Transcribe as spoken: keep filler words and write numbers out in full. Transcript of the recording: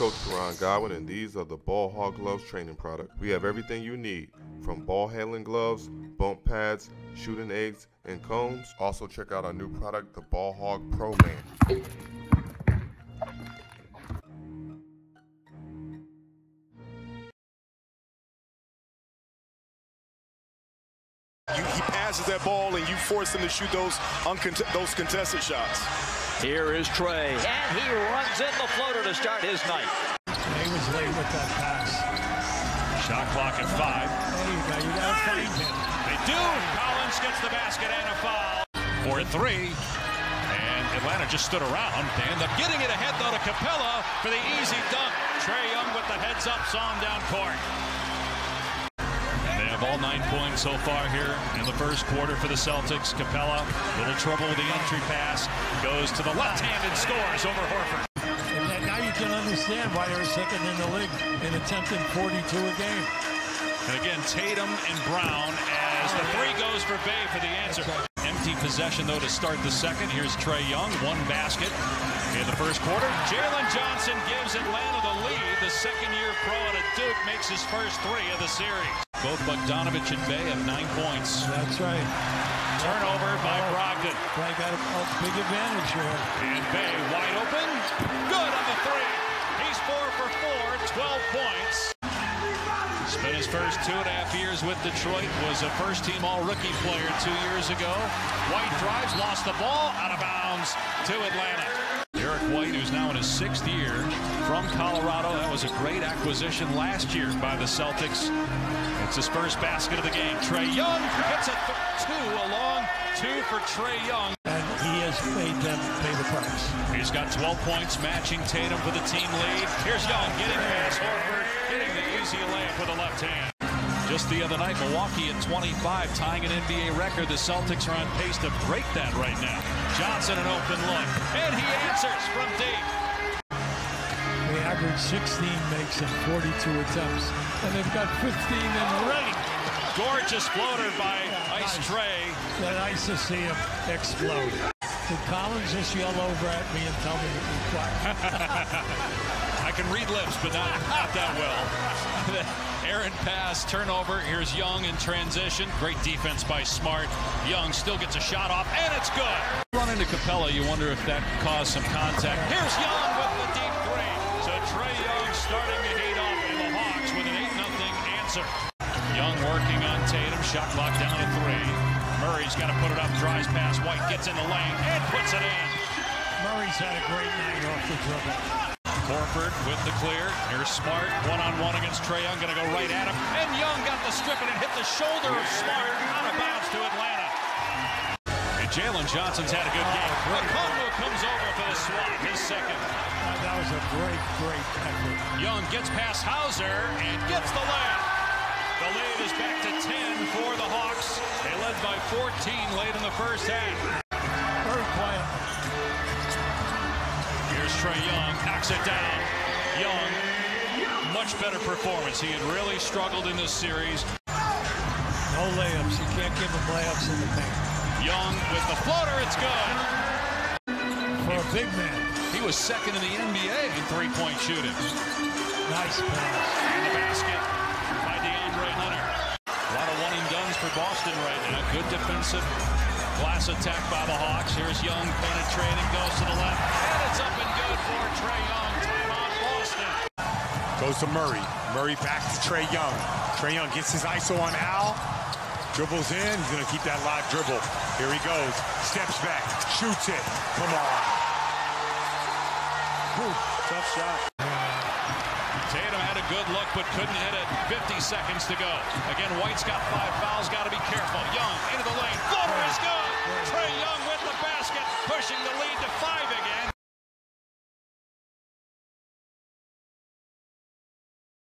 Coach Ron Godwin, and these are the Ball Hog Gloves training product. We have everything you need, from ball handling gloves, bump pads, shooting eggs, and cones. Also check out our new product, the Ball Hog Pro Man. You, he passes that ball and you force him to shoot those, those contested shots. Here is Trae, and he runs in the floater to start his night. He was late with that pass. Shot clock at five. There you go, you gotta find him. They do. Collins gets the basket and a foul. For three, and Atlanta just stood around. They end up getting it ahead though to Capela for the easy dunk. Trae Young with the heads up, saw him down court. All nine points so far here in the first quarter for the Celtics. Capela, little trouble with the entry pass, goes to the left hand and scores over Horford. And now you can understand why they're second in the league in attempting forty-two a game. And again, Tatum and Brown as the three goes for Bay for the answer. Empty possession though to start the second. Here's Trae Young, one basket in the first quarter. Jalen Johnson gives Atlanta the lead. The second-year pro out of Duke makes his first three of the series. Both Bogdanovich and Bay have nine points. That's right. Turnover by Brogdon. They got a, a big advantage here. And Bay wide open. Good on the three. He's four for four, twelve points. Spent his first two and a half years with Detroit. Was a first-team all-rookie player two years ago. White drives, lost the ball, out of bounds to Atlanta. Derrick White, who's now in his sixth year from Colorado. That was a great acquisition last year by the Celtics. It's his first basket of the game. Trae Young hits a two, a long two for Trae Young. And he has made them pay the price. He's got twelve points, matching Tatum for the team lead. Here's Young getting past Horford, hitting the easy layup with the left hand. Just the other night, Milwaukee at twenty-five, tying an N B A record. The Celtics are on pace to break that right now. Johnson, an open look, and he answers from deep. They average sixteen makes in forty-two attempts, and they've got fifteen in the ring. Gorgeous floater by yeah, Ice nice. Trae. That nice to see him explode. Did Collins just yell over at me and tell me to be quiet? I can read lips, but not, not that well. Errant pass, turnover. Here's Young in transition. Great defense by Smart. Young still gets a shot off, and it's good. Run into Capela, you wonder if that caused some contact. Here's Young with the deep three. Trae Young starting to heat off in the Hawks with an eight nothing answer. Young working on Tatum, shot clock down to three. Murray's got to put it up, drives past White, gets in the lane, and puts it in. Murray's had a great night off the dribble. Horford with the clear. Here's Smart, one-on-one against Trae Young, going to go right at him. And Young got the strip and it hit the shoulder of Smart, out of bounds to Atlanta. And Jalen Johnson's had a good game. Okomo comes over for the swap, his second. That was a great, great effort. Young gets past Hauser and gets the layup. The lead is back to ten for the Hawks. They led by fourteen late in the first half. Very quiet. Here's Trae Young, knocks it down. Young, much better performance. He had really struggled in this series. No layups. You can't give him layups in the paint. Young with the floater, it's good. For a big man. He was second in the N B A in three-point shooting. Nice pass. And the basket by DeAndre Hunter. A lot of one-and-dones for Boston right now. Good defensive glass attack by the Hawks. Here's Young penetrating, goes to the left. And it's up and good for Trae Young. Timeout Boston. Goes to Murray. Murray back to Trae Young. Trae Young gets his I S O on Al. Dribbles in. He's going to keep that live dribble. Here he goes. Steps back. Shoots it. Come on. Ooh, tough shot. Tatum had a good look, but couldn't hit it. fifty seconds to go. Again, White's got five fouls. Got to be careful. Young into the lane. Floater is good.